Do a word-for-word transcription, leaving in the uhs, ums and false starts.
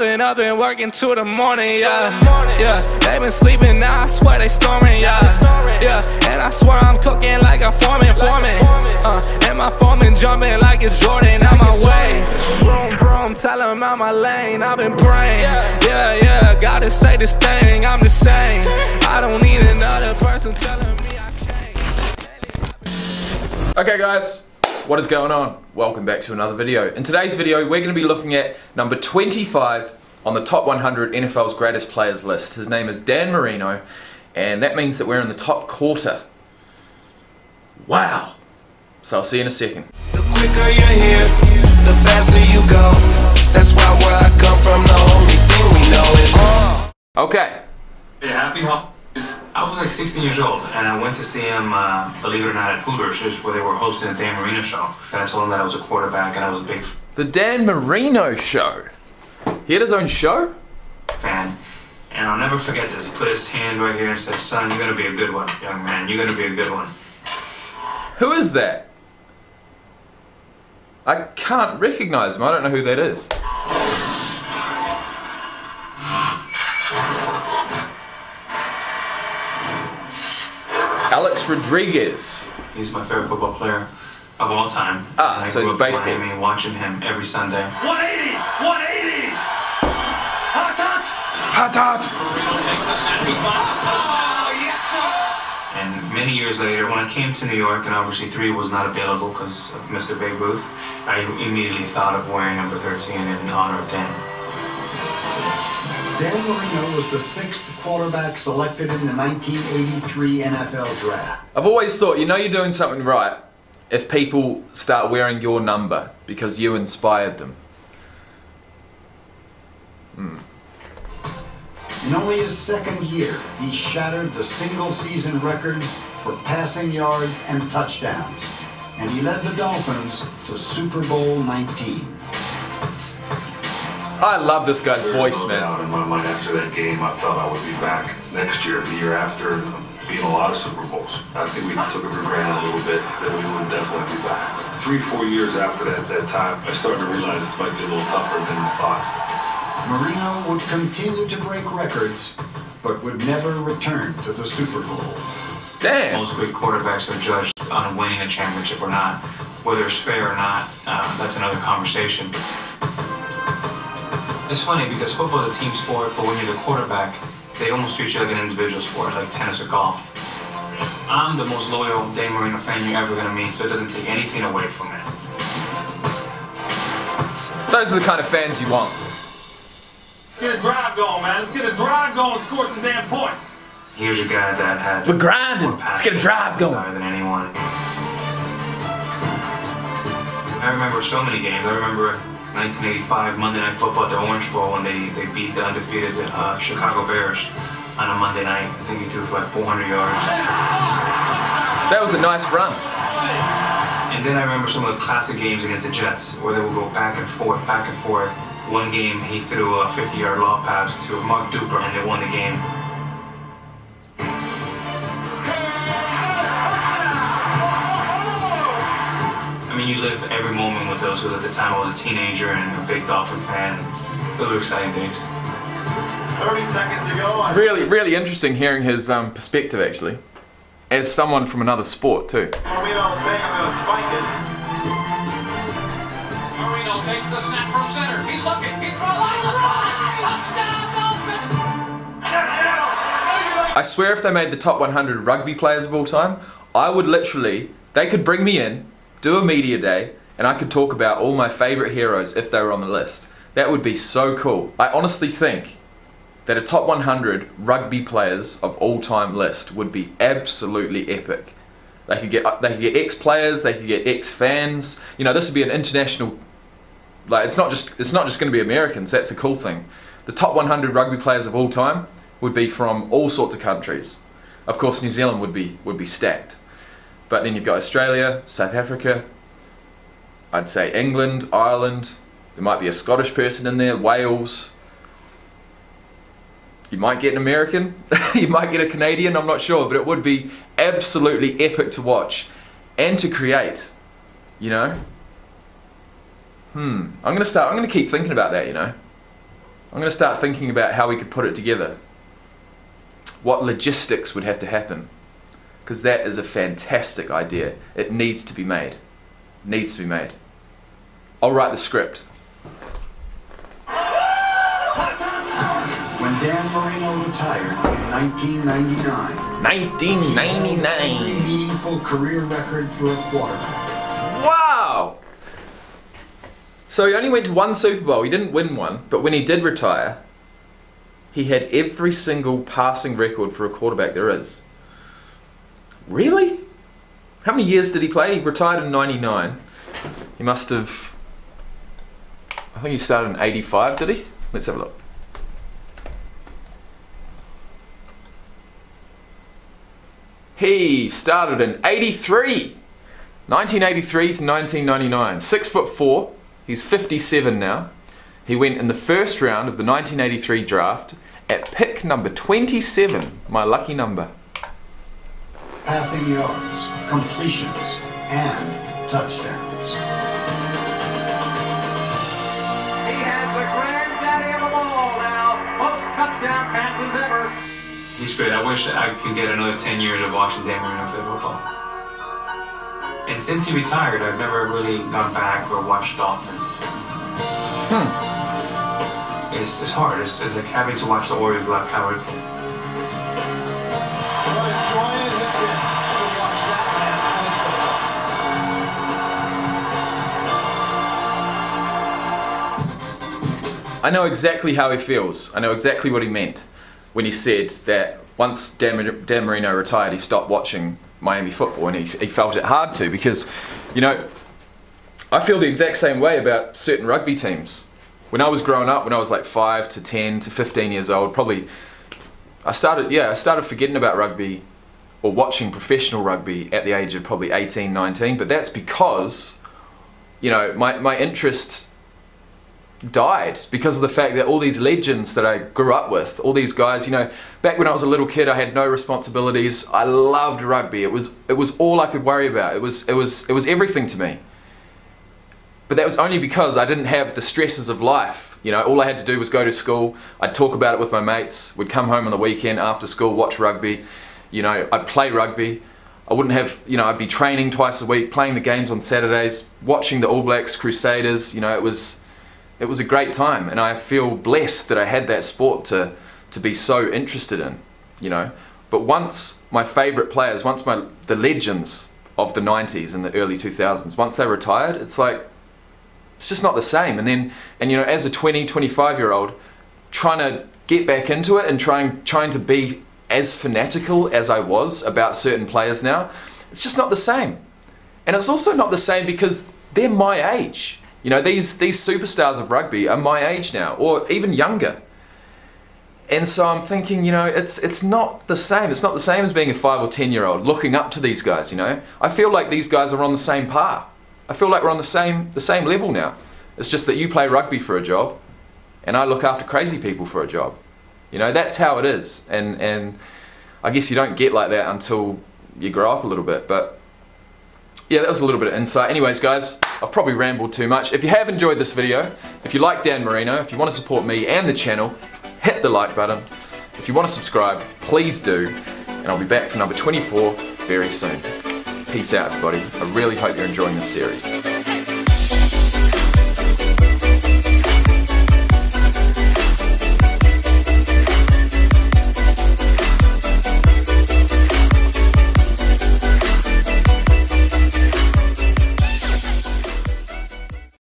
I've been up and working till the morning, yeah. Yeah, they been sleeping, now I swear they snoring, yeah. Yeah, and I swear I'm cooking like a foreman, foreman. Uh, and my foreman jumping like it's Jordan out my way. Vroom, vroom, tell him out my lane, I've been praying. Yeah, yeah, gotta say this thing, I'm the same. I don't need another person telling me I can't. Okay, guys. What is going on? Welcome back to another video. In today's video, we're going to be looking at number twenty-five on the top one hundred N F L's greatest players list. His name is Dan Marino, and that means that we're in the top quarter. Wow! So I'll see you in a second. The quicker you're here, the faster you go. That's why where I come from, the only thing we know is oh. Okay. Yeah, happy home. I was like sixteen years old, and I went to see him, uh, believe it or not, at Hoover's, where they were hosting the Dan Marino show. And I told him that I was a quarterback, and I was a big the Dan Marino show. He had his own show. Fan, and I'll never forget this. He put his hand right here and said, "Son, you're gonna be a good one, young man. You're gonna be a good one." Who is that? I can't recognize him. I don't know who that is. Rodriguez. He's my favorite football player of all time. Ah, so he's baseball. I mean, watching him every Sunday. one eighty! one eighty! Hot hot! Hot hot! And many years later, when I came to New York, and obviously three was not available because of Mister Babe Ruth, I immediately thought of wearing number thirteen in honor of Dan. Dan Marino was the sixth quarterback selected in the nineteen eighty-three N F L draft. I've always thought, you know you're doing something right if people start wearing your number because you inspired them. Hmm. In only his second year, he shattered the single-season records for passing yards and touchdowns, and he led the Dolphins to Super Bowl nineteen. I love this guy's There's voice, no man. Doubt in my mind after that game, I thought I would be back next year, the year after, being a lot of Super Bowls. I think we took it for granted a little bit that we would definitely be back. Three, four years after that, that time, I started to realize this might be a little tougher than I thought. Marino would continue to break records, but would never return to the Super Bowl. Damn. Most great quarterbacks are judged on winning a championship or not. Whether it's fair or not, uh, that's another conversation. It's funny because football is a team sport, but when you're the quarterback, they almost treat you like an individual sport, like tennis or golf. I'm the most loyal Dan Marino fan you're ever going to meet, so it doesn't take anything away from it. Those are the kind of fans you want. Let's get a drive going, man. Let's get a drive going and score some damn points. Here's a guy that had We're grinding. more passion Let's get a drive going. than anyone. I remember so many games. I remember nineteen eighty-five Monday Night Football at the Orange Bowl when they, they beat the undefeated uh, Chicago Bears on a Monday night. I think he threw for like four hundred yards. That was a nice run. And then I remember some of the classic games against the Jets where they would go back and forth, back and forth. One game he threw a fifty-yard long pass to Mark Duper and they won the game. I mean, you live every moment with those, because at the time I was a teenager and a big Dolphin fan. Those are exciting things. thirty seconds to go. It's really, really interesting hearing his um, perspective, actually, as someone from another sport, too. Marino takes the snap from center. He's looking. He throws a run. Touchdown, Dolphins! I swear if they made the top one hundred rugby players of all time, I would literally, they could bring me in, do a media day, and I could talk about all my favorite heroes if they were on the list. That would be so cool. I honestly think that a top one hundred rugby players of all time list would be absolutely epic. They could get they could get ex-players, they could get ex-fans. You know, this would be an international. Like, it's not just it's not just going to be Americans. That's a cool thing. The top one hundred rugby players of all time would be from all sorts of countries. Of course, New Zealand would be would be stacked. But then you've got Australia, South Africa, I'd say England, Ireland, there might be a Scottish person in there, Wales. You might get an American, you might get a Canadian, I'm not sure, but it would be absolutely epic to watch and to create, you know? Hmm, I'm gonna start, I'm gonna keep thinking about that, you know? I'm I'm going to start thinking about how we could put it together. What logistics would have to happen? Because that is a fantastic idea. It needs to be made. It needs to be made. I'll write the script. When Dan Marino retired in nineteen ninety-nine, nineteen ninety-nine, a meaningful career record for a quarterback. Wow! So he only went to one Super Bowl. He didn't win one, but when he did retire, he had every single passing record for a quarterback there is. Really? How many years did he play? He retired in ninety-nine. He must have... I think he started in eighty-five, did he? Let's have a look. He started in eighty-three! nineteen eighty-three to nineteen ninety-nine. six foot four. He's fifty-seven now. He went in the first round of the nineteen eighty-three draft at pick number twenty-seven. My lucky number. Passing yards, completions, and touchdowns. He has the granddaddy of them all now. Most touchdown passes ever. He's great. I wish I could get another ten years of watching Dan Marino play football. And since he retired, I've never really gone back or watched Dolphins. Hmm. It's, it's hard. It's, it's like having to watch the Warriors block Howard. I know exactly how he feels. I know exactly what he meant when he said that once Dan, Dan Marino retired, he stopped watching Miami football, and he, he felt it hard to, because, you know, I feel the exact same way about certain rugby teams. When I was growing up, when I was like five to ten to fifteen years old, probably, I started, yeah, I started forgetting about rugby or watching professional rugby at the age of probably eighteen, nineteen, but that's because, you know, my, my interest died because of the fact that all these legends that I grew up with, all these guys, you know, back when I was a little kid, I had no responsibilities. I loved rugby. It was it was all I could worry about. It was it was it was everything to me. But that was only because I didn't have the stresses of life. You know, all I had to do was go to school. I'd talk about it with my mates. We'd come home on the weekend after school, watch rugby. You know, I'd play rugby. I wouldn't have, you know, I'd be training twice a week, playing the games on Saturdays, watching the All Blacks, Crusaders. You know, it was. It was a great time, and I feel blessed that I had that sport to, to be so interested in, you know. But once my favourite players, once my the legends of the nineties and the early two thousands, once they retired, it's like, it's just not the same. And then, and you know, as a twenty, twenty-five year old, trying to get back into it and trying, trying to be as fanatical as I was about certain players now, it's just not the same. And it's also not the same because they're my age. You know, these, these superstars of rugby are my age now, or even younger. And so I'm thinking, you know, it's, it's not the same. It's not the same as being a five or ten year old looking up to these guys, you know. I feel like these guys are on the same par. I feel like we're on the same, the same level now. It's just that you play rugby for a job, and I look after crazy people for a job. You know, that's how it is. And, and I guess you don't get like that until you grow up a little bit, but... yeah, that was a little bit of insight. Anyways, guys, I've probably rambled too much. If you have enjoyed this video, if you like Dan Marino, if you want to support me and the channel, hit the like button. If you want to subscribe, please do. And I'll be back for number twenty-four very soon. Peace out, everybody. I really hope you're enjoying this series.